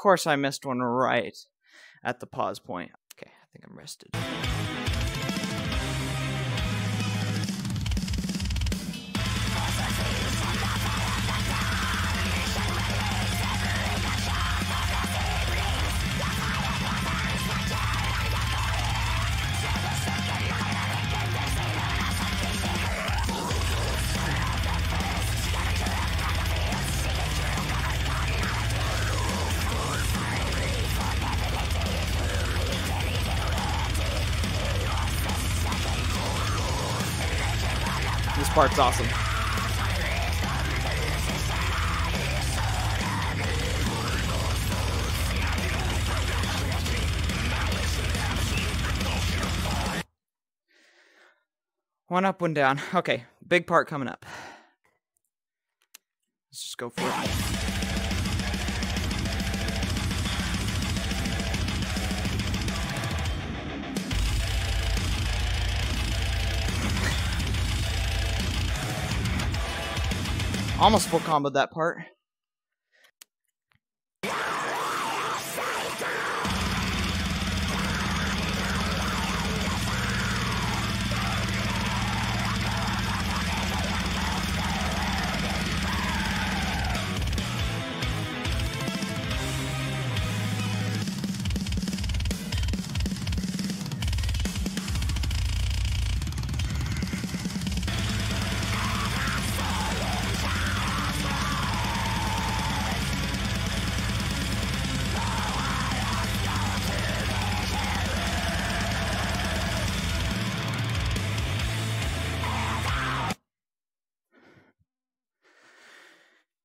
course I missed one right at the pause point. Okay, I think I'm rested. This part's awesome. One up, one down. Okay, big part coming up. Let's just go for it. Almost full comboed that part.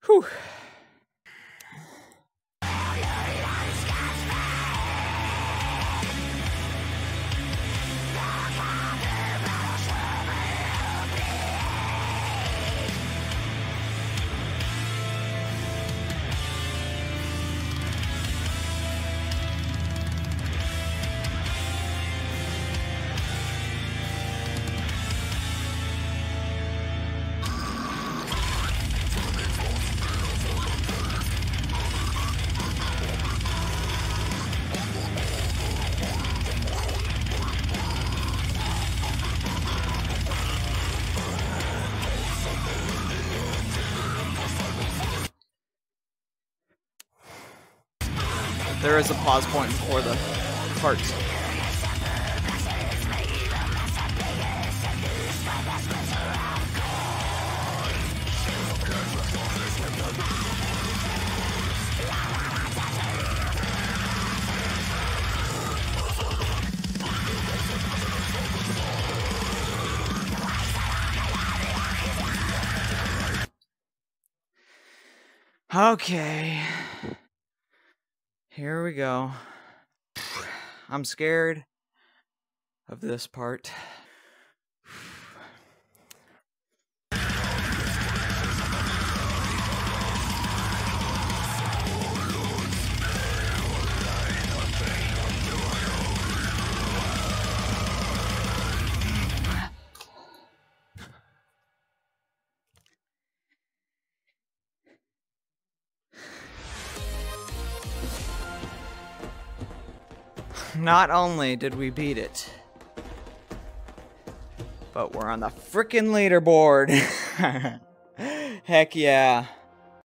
Whew. There is a pause point for the parts. Okay. Here we go. I'm scared of this part. Not only did we beat it, but we're on the frickin' leaderboard. Heck yeah.